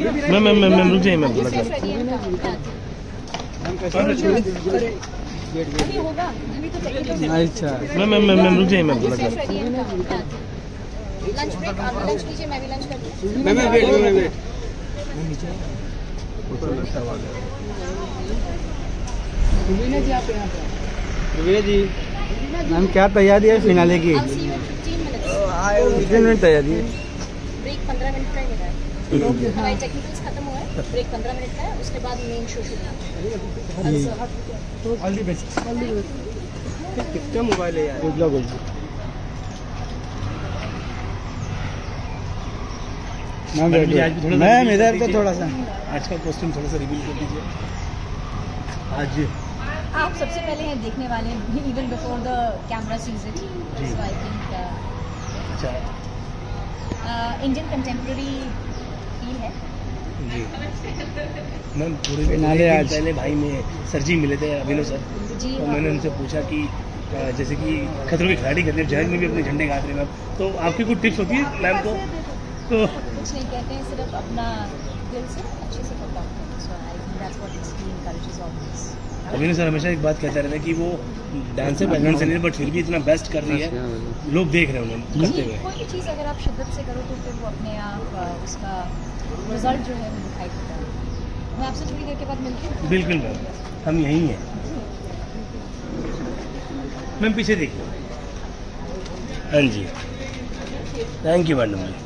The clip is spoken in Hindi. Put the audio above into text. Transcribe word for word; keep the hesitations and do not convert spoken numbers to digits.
मैं मैं मैं रुक जाइए मैं बोला अच्छा मैं मैं मैं रुक जाइए मैं बोला लंच ब्रेक आप लंच कीजिए मैं भी लंच करती हूं मैं मैं वेट मैं वेट मैं नीचे ऊपर लगता हुआ रुबीना जी आप यहां पर रुबीना जी मैम क्या तैयारी है फिनाले की फिफ्टीन मिनट तैयारी है ब्रेक पंद्रह मिनट का ही मिला है हमारे टेक्निकल्स खत्म हुआ है ब्रेक पंद्रह मिनट का है उसके बाद मेन शो शुरू ऑल द बेस्ट कितना मोबाइल है यार गुड लक मैम इधर तो थोड़ा सा आज का क्वेश्चन थोड़ा सा रिवील कर दीजिए आज आप सबसे पहले हैं देखने वाले even before the camera sees it so I think Indian contemporary ही है जी मैम पूरे फिनाले आज पहले भाई में सर जी मिले थे अभिनव सर जी और मैंने उनसे पूछा कि जैसे कि खतरों के खिलाड़ी करते जहाज में भी अपने झंडे गाड़ रहे मैम तो आपकी कुछ टिप्स होती है मैम को तो कुछ नहीं कहते हैं सिर्फ अपना दिल से अच्छे से परफॉर्म करना so I think that's what it's team courages always Abhinav sir हमेशा एक बात कहते रहते हैं कि वो डांसर बैकग्राउंड से नहीं बट फिर भी इतना बेस्ट कर रही है लोग देख रहे हैं उन्हें करते हुए कोई भी चीज़ अगर आप शिद्दत से करो तो फिर वो अपने आप उसका रिजल्ट जो है वो दिखाई देता है मैं आपसे थोड़ी देर के बाद मिलती हूँ बिल्कुल मैम हम यहीं हैं मैम पीछे देखिए हाँ जी थैंक यू मैडम जी।